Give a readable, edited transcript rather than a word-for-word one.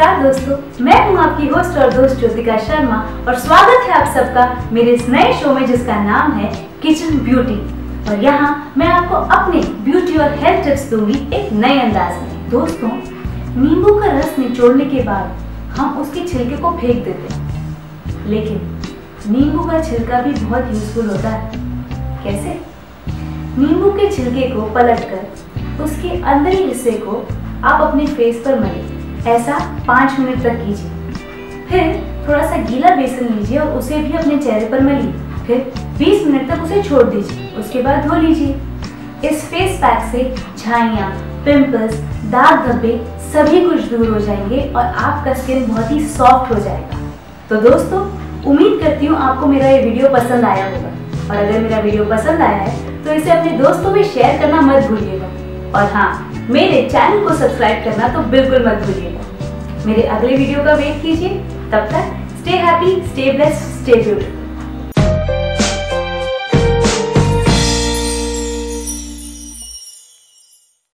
नमस्कार दोस्तों, मैं हूँ आपकी होस्ट और दोस्त ज्योतिका शर्मा और स्वागत है आप सबका मेरे इस नए शो में जिसका नाम है किचन ब्यूटी। और यहाँ मैं आपको अपने ब्यूटी और हेल्थ टिप्स दूंगी एक नए अंदाज में। दोस्तों, नींबू का रस निचोड़ने के बाद हम उसके छिलके को फेंक देते हैं, लेकिन नींबू का छिलका भी बहुत यूजफुल होता है। कैसे? नींबू के छिलके को पलट कर उसके अंदर हिस्से को आप अपने फेस पर मलिए। ऐसा 5 मिनट तक कीजिए। फिर थोड़ा सा गीला बेसन लीजिए और उसे भी अपने चेहरे पर मलिए। फिर 20 मिनट तक उसे छोड़ दीजिए। उसके बाद धो लीजिए। इस फेस पैक से झाइयाँ, पिंपल्स, दाग धब्बे सभी कुछ दूर हो जाएंगे और आपका स्किन बहुत ही सॉफ्ट हो जाएगा। तो दोस्तों, उम्मीद करती हूँ आपको मेरा ये वीडियो पसंद आया होगा, और अगर मेरा वीडियो पसंद आया है तो इसे अपने दोस्तों में शेयर करना मत भूलिएगा। और हाँ, मेरे चैनल को सब्सक्राइब करना तो बिल्कुल मत भूलिएगा। मेरे अगले वीडियो का वेट कीजिए। तब तक stay happy, stay blessed, stay beautiful.